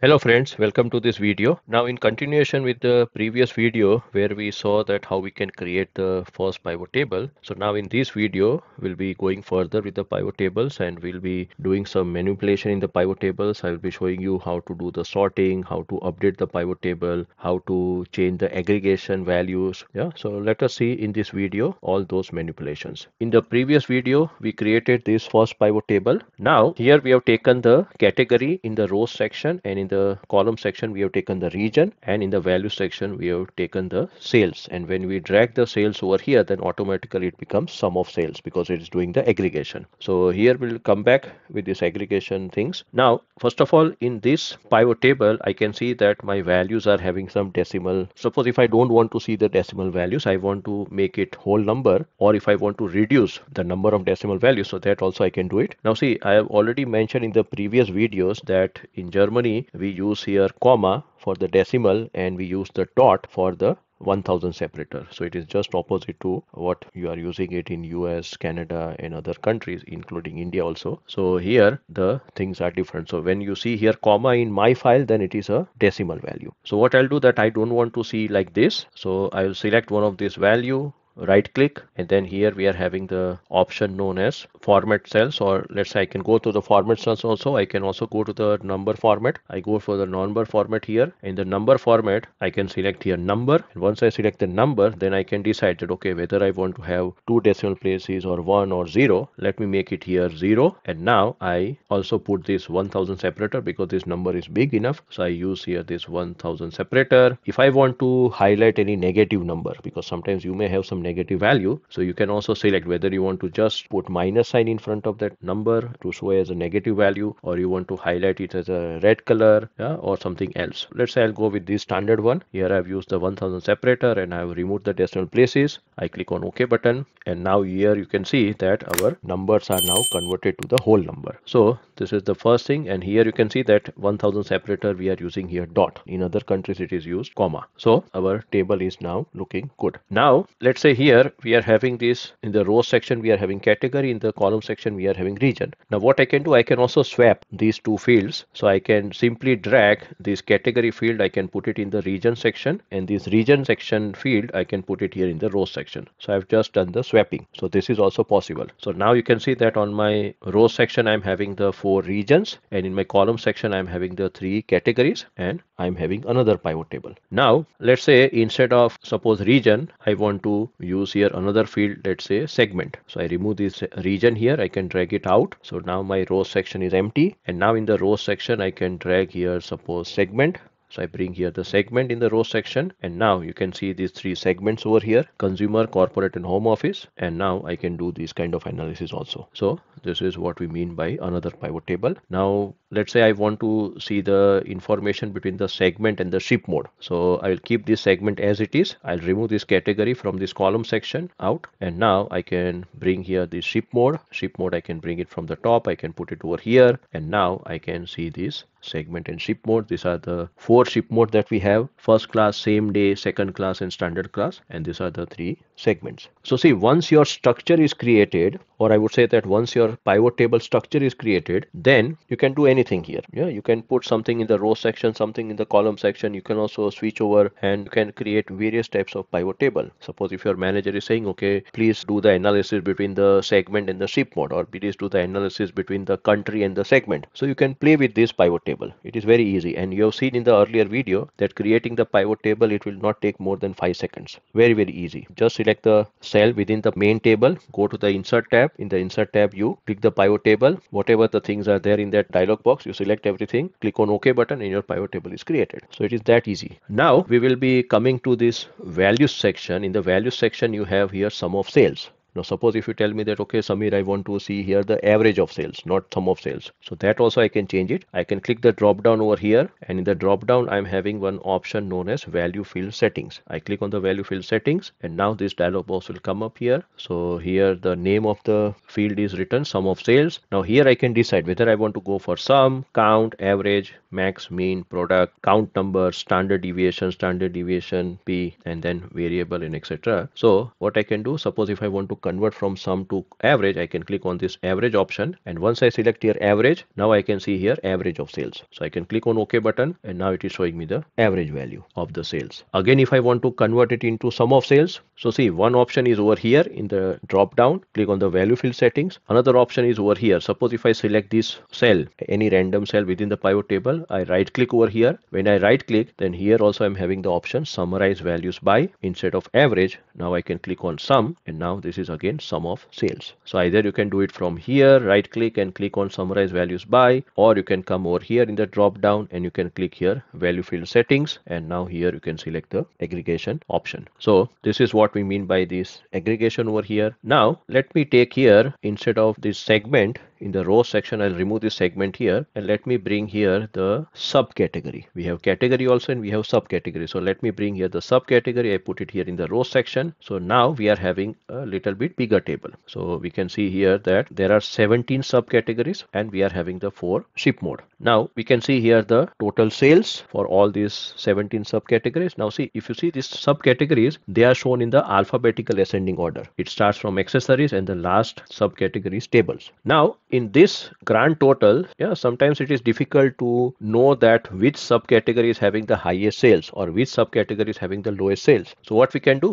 Hello friends, welcome to this video. Now in continuation with the previous video where we saw that how we can create the first pivot table. So now in this video we'll be going further with the pivot tables and we'll be doing some manipulation in the pivot tables. I will be showing you how to do the sorting, how to update the pivot table, how to change the aggregation values. Yeah, so let us see in this video all those manipulations. In the previous video we created this first pivot table. Now here we have taken the category in the rows section, and in the column section we have taken the region, and in the value section we have taken the sales. And when we drag the sales over here, then automatically it becomes sum of sales because it is doing the aggregation. So here we'll come back with this aggregation things. Now first of all, in this pivot table I can see that my values are having some decimal. Suppose if I don't want to see the decimal values, I want to make it whole number, or if I want to reduce the number of decimal values, so that also I can do it. Now see, I have already mentioned in the previous videos that in Germany we use here comma for the decimal and we use the dot for the 1000 separator. So it is just opposite to what you are using it in US, Canada and other countries, including India also. So here the things are different. So when you see here comma in my file, then it is a decimal value. So what I'll do that I don't want to see like this. So I will select one of this value, right click, and then here we are having the option known as format cells, or let's say I can go to the format cells also. I can also go to the number format. I go for the number format here. In the number format I can select here number, and once I select the number, then I can decide that okay, whether I want to have two decimal places or one or zero. Let me make it here zero. And now I also put this 1000 separator because this number is big enough, so I use here this 1000 separator. If I want to highlight any negative number, because sometimes you may have some negative value, so you can also select whether you want to just put minus sign in front of that number to show as a negative value, or you want to highlight it as a red color, yeah, or something else. Let's say I'll go with this standard one. Here I've used the 1000 separator and I've removed the decimal places. I click on OK button, and now here you can see that our numbers are now converted to the whole number. So this is the first thing. And here you can see that 1000 separator we are using here dot. In other countries it is used comma. So our table is now looking good. Now let's say here we are having this in the row section, we are having category, in the column section we are having region. Now what I can do, I can also swap these two fields. So I can simply drag this category field, I can put it in the region section, and this region section field I can put it here in the row section. So I've just done the swapping. So this is also possible. So now you can see that on my row section I'm having the 4 regions, and in my column section I'm having the 3 categories, and I'm having another pivot table. Now let's say instead of suppose region, I want to use here another field, let's say segment. So I remove this region here, I can drag it out. So now my row section is empty, and now in the row section I can drag here suppose segment. So I bring here the segment in the row section, and now you can see these 3 segments over here: consumer, corporate and home office. And now I can do this kind of analysis also. So this is what we mean by another pivot table. Now let's say I want to see the information between the segment and the ship mode. So I'll keep this segment as it is. I'll remove this category from this column section out, and now I can bring here the ship mode. Ship mode I can bring it from the top, I can put it over here, and now I can see this segment and ship mode. These are the 4 ship mode that we have: first class, same day, second class and standard class, and these are the 3 segments. So see, once your structure is created, or I would say that once your pivot table structure is created, then you can do anything here. Yeah, you can put something in the row section, something in the column section. You can also switch over and you can create various types of pivot table. Suppose if your manager is saying, okay, please do the analysis between the segment and the ship mode, or please do the analysis between the country and the segment. So you can play with this pivot table. It is very easy, and you have seen in the earlier video that creating the pivot table, it will not take more than 5 seconds. Very easy. Just select the cell within the main table, go to the insert tab. In the insert tab you click the pivot table, whatever the things are there in that dialog box, you select everything, click on OK button, and your pivot table is created. So it is that easy. Now we will be coming to this values section. In the values section you have here sum of sales. Now suppose if you tell me that okay Samir, I want to see here the average of sales, not sum of sales. So that also I can change it. I can click the drop down over here, and in the drop down I'm having one option known as value field settings. I click on the value field settings, and now this dialog box will come up here. So here the name of the field is written sum of sales. Now here I can decide whether I want to go for sum, count, average, max, mean, product, count number, standard deviation P, and then variable and etc. So what I can do, suppose if I want to convert from sum to average, I can click on this average option, and once I select here average, now I can see here average of sales. So I can click on OK button, and now it is showing me the average value of the sales. Again, if I want to convert it into sum of sales, so see, one option is over here in the drop down, click on the value field settings. Another option is over here. Suppose if I select this cell, any random cell within the pivot table, I right click over here. When I right click, then here also I'm having the option summarize values by instead of average. Now I can click on sum, and now this is again sum of sales. So either you can do it from here, right click and click on summarize values by, or you can come over here in the drop down and you can click here value field settings, and now here you can select the aggregation option. So this is what we mean by this aggregation over here. Now let me take here, instead of this segment in the row section, I'll remove this segment here, and let me bring here the subcategory. We have category also and we have subcategory. So let me bring here the subcategory. I put it here in the row section. So now we are having a little bit bigger table. So we can see here that there are 17 subcategories and we are having the 4 ship mode. Now we can see here the total sales for all these 17 subcategories. Now see, if you see these subcategories, they are shown in the alphabetical ascending order. It starts from accessories and the last subcategory is tables. Now in this grand total, sometimes it is difficult to know that which subcategory is having the highest sales or which subcategory is having the lowest sales. So what we can do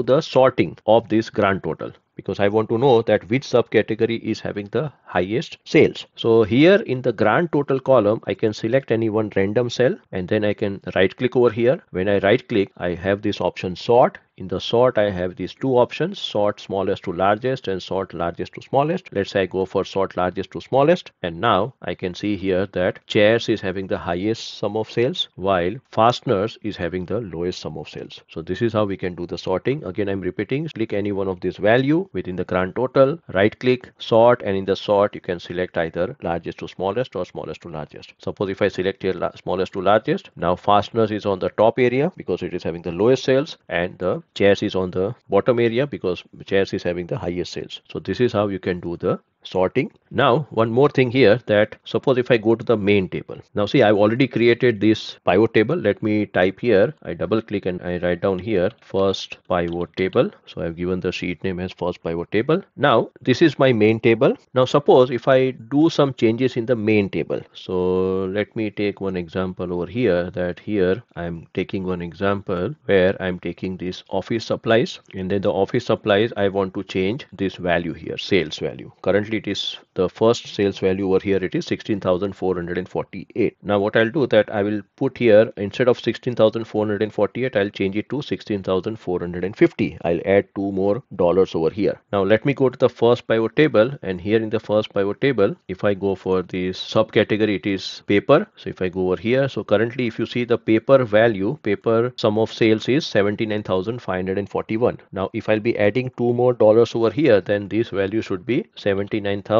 the sorting of this grand total, because I want to know that which subcategory is having the highest sales. So here in the grand total column, I can select any one random cell, and then I can right click over here. When I right click, I have this option sort. In the sort, I have these two options, sort smallest to largest and sort largest to smallest. Let's say I go for sort largest to smallest. And now I can see here that chairs is having the highest sum of sales, while fasteners is having the lowest sum of sales. So this is how we can do the sorting. Again, I'm repeating, click any one of these value within the grand total, right click, sort, and in the sort, you can select either largest to smallest or smallest to largest. Suppose if I select here smallest to largest, now fasteners is on the top area because it is having the lowest sales, and the chairs is on the bottom area because chairs is having the highest sales. So this is how you can do the sorting. Now one more thing here, that suppose if I go to the main table, now see, I've already created this pivot table. Let me type here, I double click and I write down here first pivot table. So I've given the sheet name as first pivot table. Now this is my main table. Now suppose if I do some changes in the main table, so let me take one example over here, that here I'm taking one example where I'm taking this office supplies, and then the office supplies, I want to change this value here, sales value. Currently it is the first sales value over here, it is 16,448. Now what I'll do that I will put here, instead of 16,448, I'll change it to 16,450. I'll add $2 more over here. Now let me go to the first pivot table, and here in the first pivot table, if I go for this subcategory, it is paper. So if I go over here, so currently if you see the paper value, paper sum of sales is 79,541. Now if I'll be adding $2 more over here, then this value should be 79,543.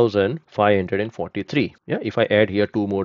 If I add here $2 more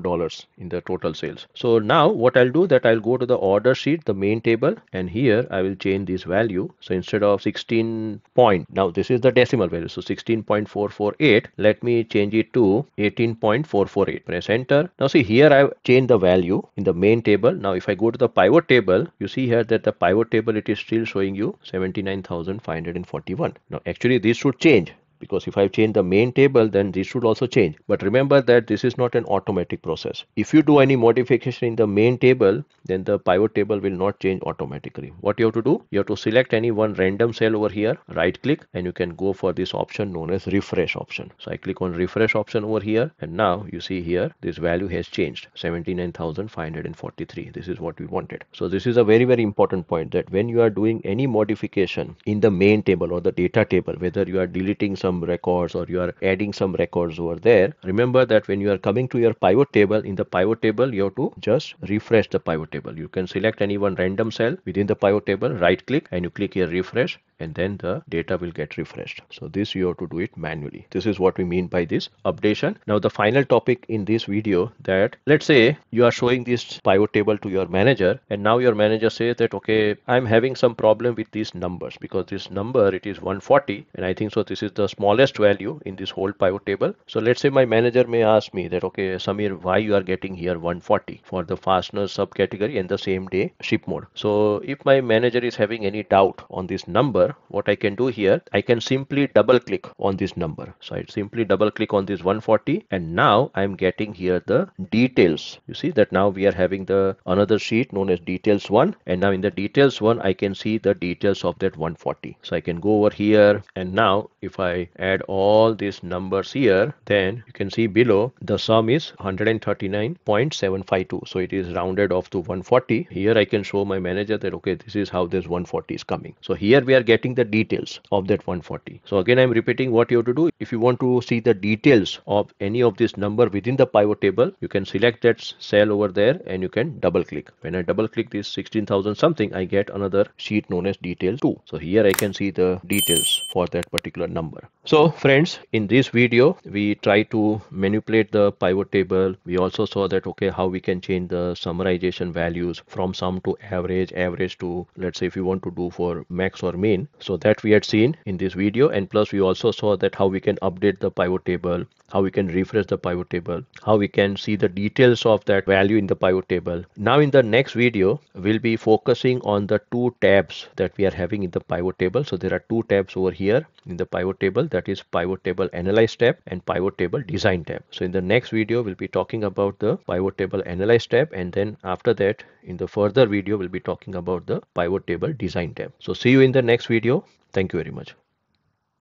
in the total sales. So now what I'll do that I'll go to the order sheet, the main table, and here I will change this value. So instead of 16 point, now this is the decimal value, so 16.448, let me change it to 18.448. Press enter. Now see, here I've changed the value in the main table. Now if I go to the pivot table, you see here that the pivot table, it is still showing you 79,541. Now actually this should change, because if I change the main table, then this should also change. But remember that this is not an automatic process. If you do any modification in the main table, then the pivot table will not change automatically. What you have to do, you have to select any one random cell over here, right click, and you can go for this option known as refresh option. So I click on refresh option over here, and now you see here this value has changed, 79,543. This is what we wanted. So this is a very, very important point, that when you are doing any modification in the main table or the data table, whether you are deleting some records or you are adding some records over there, remember that when you are coming to your pivot table, in the pivot table you have to just refresh the pivot table. You can select any one random cell within the pivot table, right click, and you click here refresh, and then the data will get refreshed. So this you have to do it manually. This is what we mean by this updation. Now the final topic in this video, that let's say you are showing this pivot table to your manager, and now your manager says that okay, I'm having some problem with these numbers, because this number, it is 140, and I think so this is the smallest value in this whole pivot table. So let's say my manager may ask me that, okay, Samir, why you are getting here 140 for the fastener subcategory and the same day ship mode. So if my manager is having any doubt on this number, what I can do here, I can simply double click on this number. So I simply double click on this 140, and now I'm getting here the details. You see that now we are having the another sheet known as details one, and now in the details one I can see the details of that 140. So I can go over here, and now if I add all these numbers here, then you can see below the sum is 139.752. So it is rounded off to 140. Here I can show my manager that, okay, this is how this 140 is coming. So here we are getting the details of that 140. So again, I'm repeating what you have to do. If you want to see the details of any of this number within the pivot table, you can select that cell over there and you can double click. When I double click this 16,000 something, I get another sheet known as detail 2. So here I can see the details for that particular number. So friends, in this video, we try to manipulate the pivot table. We also saw that, okay, how we can change the summarization values from sum to average, average to, let's say if you want to do for max or min. So that we had seen in this video. And plus we also saw that how we can update the pivot table, how we can refresh the pivot table, how we can see the details of that value in the pivot table. Now in the next video, we'll be focusing on the two tabs that we are having in the pivot table. So there are two tabs over here in the pivot table, that is pivot table analyze tab and pivot table design tab. So in the next video, we'll be talking about the pivot table analyze tab, and then after that in the further video, we'll be talking about the pivot table design tab. So see you in the next video. Thank you very much.